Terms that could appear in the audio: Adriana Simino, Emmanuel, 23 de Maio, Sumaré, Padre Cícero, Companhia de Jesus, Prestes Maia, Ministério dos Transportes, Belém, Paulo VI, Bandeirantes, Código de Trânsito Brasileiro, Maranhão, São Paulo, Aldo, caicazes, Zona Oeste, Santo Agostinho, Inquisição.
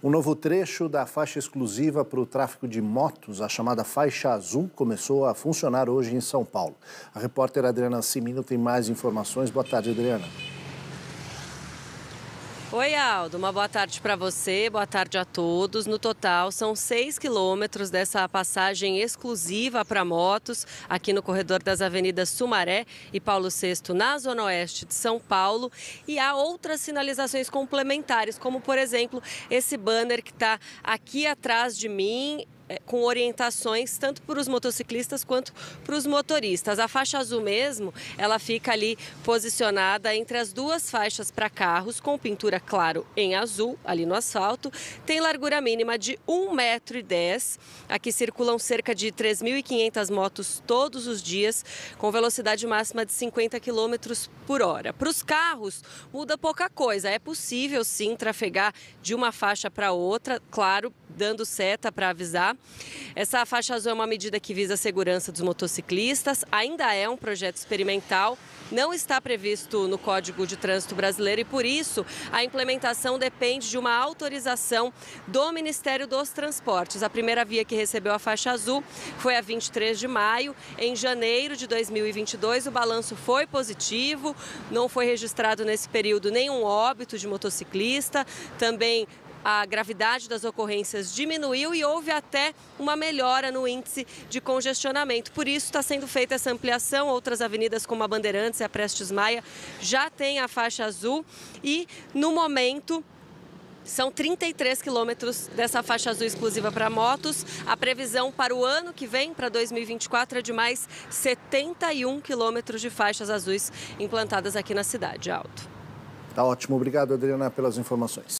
Um novo trecho da faixa exclusiva para o tráfego de motos, a chamada faixa azul, começou a funcionar hoje em São Paulo. A repórter Adriana Simino tem mais informações. Boa tarde, Adriana. Oi, Aldo. Uma boa tarde para você, boa tarde a todos. No total, são 6 quilômetros dessa passagem exclusiva para motos, aqui no corredor das avenidas Sumaré e Paulo VI, na Zona Oeste de São Paulo. E há outras sinalizações complementares, como, por exemplo, esse banner que está aqui atrás de mim, com orientações tanto para os motociclistas quanto para os motoristas. A faixa azul mesmo, ela fica ali posicionada entre as duas faixas para carros, com pintura, claro, em azul, ali no asfalto. Tem largura mínima de 1,10 m. Aqui circulam cerca de 3.500 motos todos os dias, com velocidade máxima de 50 km/h. Para os carros, muda pouca coisa. É possível, sim, trafegar de uma faixa para outra, claro, dando seta para avisar. Essa faixa azul é uma medida que visa a segurança dos motociclistas, ainda é um projeto experimental, não está previsto no Código de Trânsito Brasileiro e, por isso, a implementação depende de uma autorização do Ministério dos Transportes. A primeira via que recebeu a faixa azul foi a 23 de maio. Em janeiro de 2022, o balanço foi positivo, não foi registrado nesse período nenhum óbito de motociclista, também a gravidade das ocorrências diminuiu e houve até uma melhora no índice de congestionamento. Por isso está sendo feita essa ampliação. Outras avenidas como a Bandeirantes e a Prestes Maia já têm a faixa azul e, no momento, são 33 quilômetros dessa faixa azul exclusiva para motos. A previsão para o ano que vem, para 2024, é de mais 71 quilômetros de faixas azuis implantadas aqui na cidade. Aldo. Tá ótimo. Obrigado, Adriana, pelas informações.